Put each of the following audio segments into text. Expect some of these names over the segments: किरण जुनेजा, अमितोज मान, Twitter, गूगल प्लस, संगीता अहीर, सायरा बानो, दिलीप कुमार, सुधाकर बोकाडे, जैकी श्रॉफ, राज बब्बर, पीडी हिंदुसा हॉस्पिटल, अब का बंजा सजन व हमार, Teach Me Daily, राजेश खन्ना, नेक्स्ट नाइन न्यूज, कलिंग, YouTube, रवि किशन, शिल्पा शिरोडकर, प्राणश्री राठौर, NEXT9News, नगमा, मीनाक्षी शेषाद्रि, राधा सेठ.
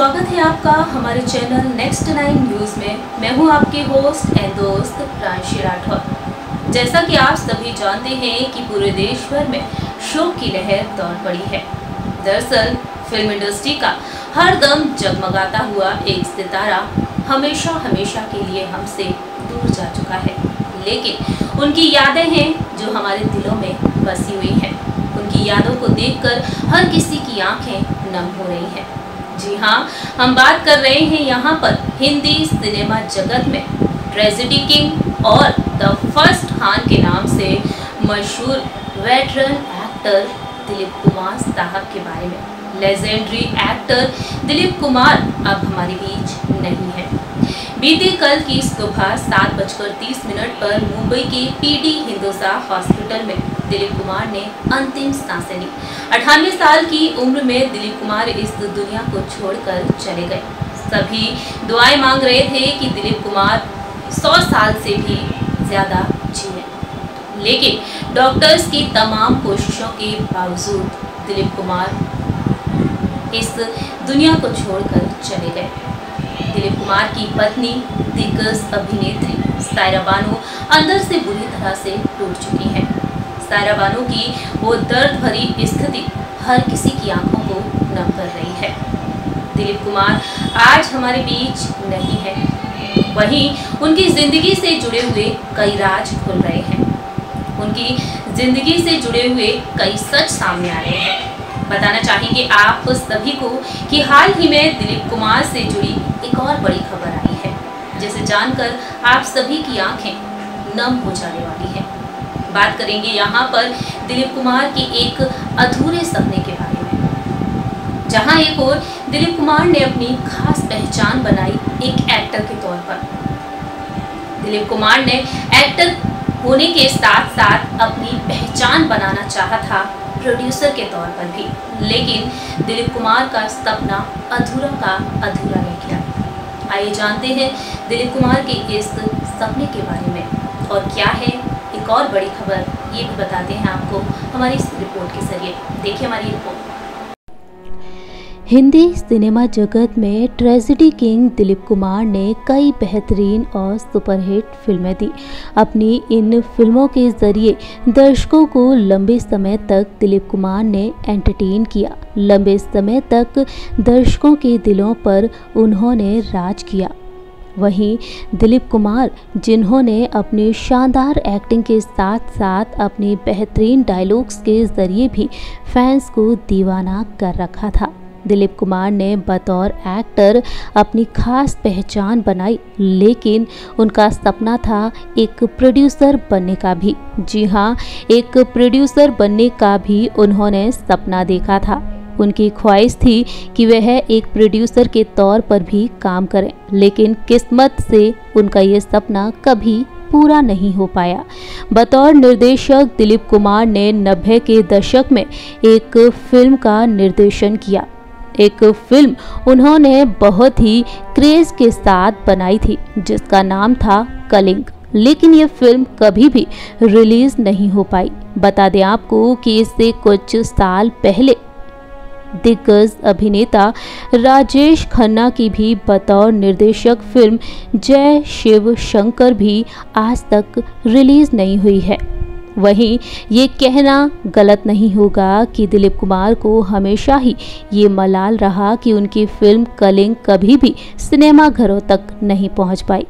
स्वागत है आपका हमारे चैनल नेक्स्ट नाइन न्यूज में। मैं हूं आपके होस्ट एंड दोस्त प्राणश्री राठौर। जैसा कि आप सभी जानते हैं कि पूरे देश भर में शोक की लहर दौड़ पड़ी है। दरअसल फिल्म इंडस्ट्री का हर दम जगमगाता हुआ एक सितारा हमेशा हमेशा के लिए हमसे दूर जा चुका है, लेकिन उनकी यादें हैं जो हमारे दिलों में बसी हुई हैं। उनकी यादों को देखकर हर किसी की आंखें नम हो रही हैं। जी हाँ, हम बात कर रहे हैं यहाँ पर हिंदी सिनेमा जगत में ट्रेजेडी किंग और द फर्स्ट खान के नाम से मशहूर वेटरन एक्टर दिलीप कुमार साहब के बारे में। लेजेंडरी एक्टर दिलीप कुमार अब हमारे बीच नहीं है। बीते कल की सुबह 7:30 पर मुंबई के पीडी हिंदुसा हॉस्पिटल में दिलीप कुमार ने अंतिम सांसें ली। 98 साल की उम्र में दिलीप कुमार इस दुनिया को छोड़कर चले गए। सभी दुआएं मांग रहे थे कि दिलीप कुमार 100 साल से भी ज़्यादा जिए, लेकिन डॉक्टर्स की तमाम कोशिशों के बावजूद दिलीप कुमार इस दुनिया को छोड़कर चले गए। दिलीप कुमार की पत्नी दिग्गज अभिनेत्री सायरा बानो अंदर से बुरी तरह से टूट चुकी हैं। सायरा बानो की वो दर्द भरी स्थिति हर किसी की आंखों को नम कर रही है। दिलीप कुमार आज हमारे बीच नहीं है, वहीं उनकी जिंदगी से जुड़े हुए कई राज खुल रहे हैं। उनकी जिंदगी से जुड़े हुए कई सच सामने आ रहे हैं। बताना चाहेंगे आप सभी को कि हाल ही में दिलीप कुमार से जुड़ी एक और बड़ी खबर आई है, जिसे जानकर आप सभी की आंखें नम हो जाने वाली है। बात करेंगे यहाँ पर दिलीप कुमार के एक अधूरे सपने के बारे में। जहाँ एक ओर दिलीप कुमार ने अपनी खास पहचान बनाई एक एक्टर के तौर पर। दिलीप कुमार ने एक्टर होने के साथ साथ अपनी पहचान बनाना चाहा था प्रोड्यूसर के तौर पर भी, लेकिन दिलीप कुमार का सपना अधूरा का अधूरा रह गया। आइए जानते हैं दिलीप कुमार के इस सपने के बारे में, और क्या है एक और बड़ी खबर ये भी बताते हैं आपको हमारी इस रिपोर्ट के जरिए। देखिए हमारी रिपोर्ट। हिंदी सिनेमा जगत में ट्रेजेडी किंग दिलीप कुमार ने कई बेहतरीन और सुपरहिट फिल्में दी। अपनी इन फिल्मों के जरिए दर्शकों को लंबे समय तक दिलीप कुमार ने एंटरटेन किया। लंबे समय तक दर्शकों के दिलों पर उन्होंने राज किया। वहीं दिलीप कुमार, जिन्होंने अपनी शानदार एक्टिंग के साथ साथ अपने बेहतरीन डायलॉग्स के जरिए भी फैंस को दीवाना कर रखा था, दिलीप कुमार ने बतौर एक्टर अपनी खास पहचान बनाई, लेकिन उनका सपना था एक प्रोड्यूसर बनने का भी। जी हाँ, एक प्रोड्यूसर बनने का भी उन्होंने सपना देखा था। उनकी ख्वाहिश थी कि वह एक प्रोड्यूसर के तौर पर भी काम करें, लेकिन किस्मत से उनका ये सपना कभी पूरा नहीं हो पाया। बतौर निर्देशक दिलीप कुमार ने 90 के दशक में एक फिल्म का निर्देशन किया। एक फिल्म उन्होंने बहुत ही क्रेज के साथ बनाई थी, जिसका नाम था कलिंग, लेकिन ये फिल्म कभी भी रिलीज नहीं हो पाई। बता दें आपको कि इससे कुछ साल पहले दिग्गज अभिनेता राजेश खन्ना की भी बतौर निर्देशक फिल्म जय शिव शंकर भी आज तक रिलीज नहीं हुई है। वहीं ये कहना गलत नहीं होगा कि दिलीप कुमार को हमेशा ही ये मलाल रहा कि उनकी फिल्म कलिंग कभी भी सिनेमाघरों तक नहीं पहुंच पाई,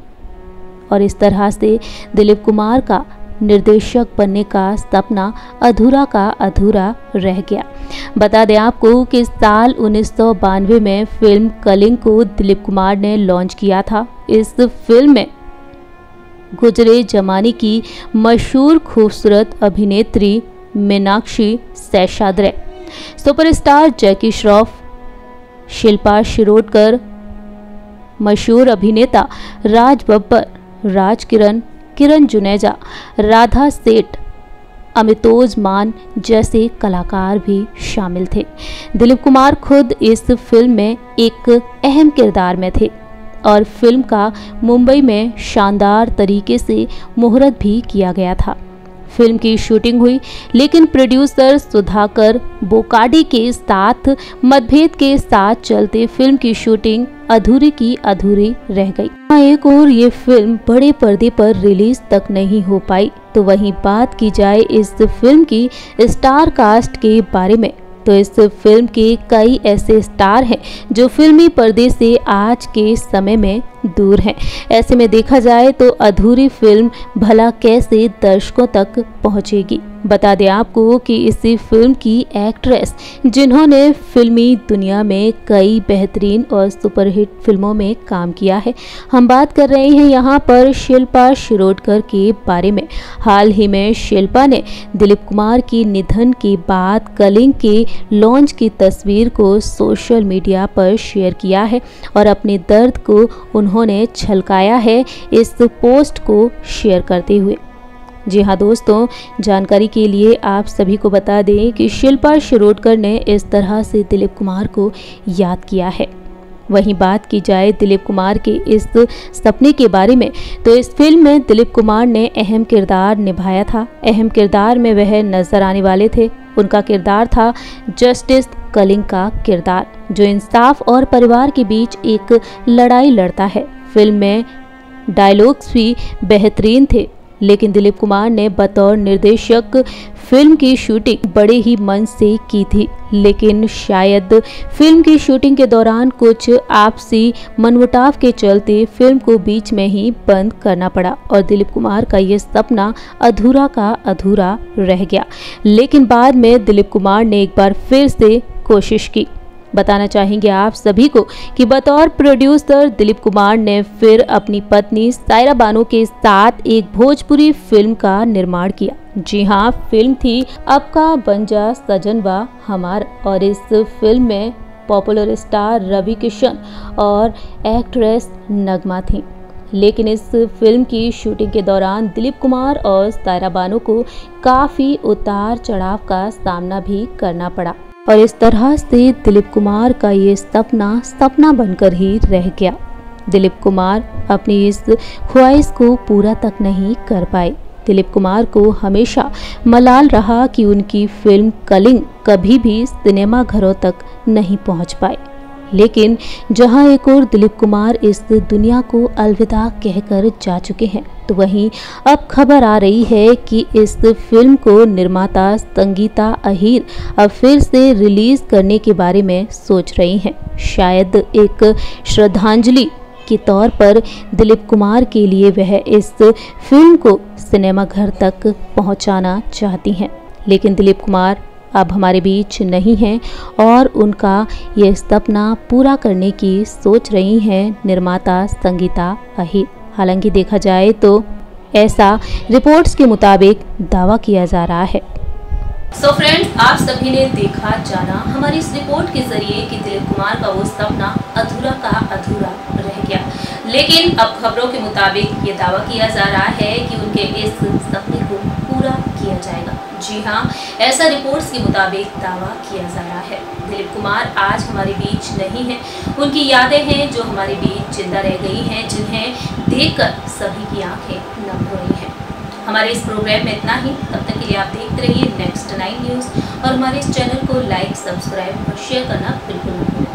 और इस तरह से दिलीप कुमार का निर्देशक बनने का सपना अधूरा का अधूरा रह गया। बता दें आपको कि साल 1992 में फिल्म कलिंग को दिलीप कुमार ने लॉन्च किया था। इस फिल्म में गुजरे जमाने की मशहूर खूबसूरत अभिनेत्री मीनाक्षी शेषाद्रि, सुपरस्टार जैकी श्रॉफ, शिल्पा शिरोडकर, मशहूर अभिनेता राज बब्बर, किरण जुनेजा, राधा सेठ, अमितोज मान जैसे कलाकार भी शामिल थे। दिलीप कुमार खुद इस फिल्म में एक अहम किरदार में थे, और फिल्म का मुंबई में शानदार तरीके से मुहूर्त भी किया गया था। फिल्म की शूटिंग हुई, लेकिन प्रोड्यूसर सुधाकर बोकाडे के साथ मतभेद के साथ चलते फिल्म की शूटिंग अधूरी की अधूरी रह गई। एक और ये फिल्म बड़े पर्दे पर रिलीज तक नहीं हो पाई। तो वहीं बात की जाए इस फिल्म की स्टार कास्ट के बारे में, तो इस फिल्म के कई ऐसे स्टार हैं जो फिल्मी पर्दे से आज के समय में दूर हैं। ऐसे में देखा जाए तो अधूरी फिल्म भला कैसे दर्शकों तक पहुंचेगी। बता दें आपको कि इसी फिल्म की एक्ट्रेस, जिन्होंने फिल्मी दुनिया में कई बेहतरीन और सुपरहिट फिल्मों में काम किया है, हम बात कर रहे हैं यहाँ पर शिल्पा शिरोडकर के बारे में। हाल ही में शिल्पा ने दिलीप कुमार के निधन के बाद कलिंग के लॉन्च की तस्वीर को सोशल मीडिया पर शेयर किया है और अपने दर्द को उन्होंने छलकाया है इस पोस्ट को शेयर करते हुए। जी हाँ दोस्तों, जानकारी के लिए आप सभी को बता दें कि शिल्पा शिरोडकर ने इस तरह से दिलीप कुमार को याद किया है। वहीं बात की जाए दिलीप कुमार के इस सपने के बारे में, तो इस फिल्म में दिलीप कुमार ने अहम किरदार निभाया था। अहम किरदार में वह नजर आने वाले थे। उनका किरदार था जस्टिस कलिंग का किरदार, जो इंसाफ और परिवार के बीच एक लड़ाई लड़ता है। फिल्म में डायलॉग्स भी बेहतरीन थे, लेकिन दिलीप कुमार ने बतौर निर्देशक फिल्म की शूटिंग बड़े ही मन से की थी, लेकिन शायद फिल्म की शूटिंग के दौरान कुछ आपसी मनमुटाव के चलते फिल्म को बीच में ही बंद करना पड़ा और दिलीप कुमार का ये सपना अधूरा का अधूरा रह गया। लेकिन बाद में दिलीप कुमार ने एक बार फिर से कोशिश की। बताना चाहेंगे आप सभी को कि बतौर प्रोड्यूसर दिलीप कुमार ने फिर अपनी पत्नी सायरा बानो के साथ एक भोजपुरी फिल्म का निर्माण किया। जी हाँ, फिल्म थी अब का बंजा सजन व हमार, और इस फिल्म में पॉपुलर स्टार रवि किशन और एक्ट्रेस नगमा थी। लेकिन इस फिल्म की शूटिंग के दौरान दिलीप कुमार और सायरा बानो को काफ़ी उतार चढ़ाव का सामना भी करना पड़ा और इस तरह से दिलीप कुमार का ये सपना बनकर ही रह गया। दिलीप कुमार अपनी इस ख्वाहिश को पूरा तक नहीं कर पाए। दिलीप कुमार को हमेशा मलाल रहा कि उनकी फिल्म कलिंग कभी भी सिनेमा घरों तक नहीं पहुंच पाए। लेकिन जहां एक और दिलीप कुमार इस दुनिया को अलविदा कहकर जा चुके हैं, तो वहीं अब खबर आ रही है कि इस फिल्म को निर्माता संगीता अहीर अब फिर से रिलीज करने के बारे में सोच रही हैं। शायद एक श्रद्धांजलि के तौर पर दिलीप कुमार के लिए वह इस फिल्म को सिनेमाघर तक पहुंचाना चाहती हैं। लेकिन दिलीप कुमार अब हमारे बीच नहीं हैं और उनका यह सपना पूरा करने की सोच रही हैं निर्माता संगीता अहीर। हालांकि देखा जाए तो ऐसा रिपोर्ट्स के मुताबिक दावा किया जा रहा है। सो फ्रेंड्स, आप सभी ने देखा जाना हमारी इस रिपोर्ट के जरिए कि दिलीप कुमार का वो सपना अधूरा का अधूरा रह गया। लेकिन अब खबरों के मुताबिक ये दावा किया जा रहा है कि उनके इस सपने को पूरा किया जाएगा। जी हाँ, ऐसा रिपोर्ट्स के मुताबिक दावा किया जा रहा है। दिलीप कुमार आज हमारे बीच नहीं हैं। उनकी यादें हैं जो हमारे बीच जिंदा रह गई हैं, जिन्हें देखकर सभी की आंखें नम हो रही हैं। हमारे इस प्रोग्राम में इतना ही। तब तक के लिए आप देखते रहिए नेक्स्ट 9 न्यूज़ और हमारे इस चैनल को लाइक, सब्सक्राइब और शेयर करना बिल्कुल मत भूलिए।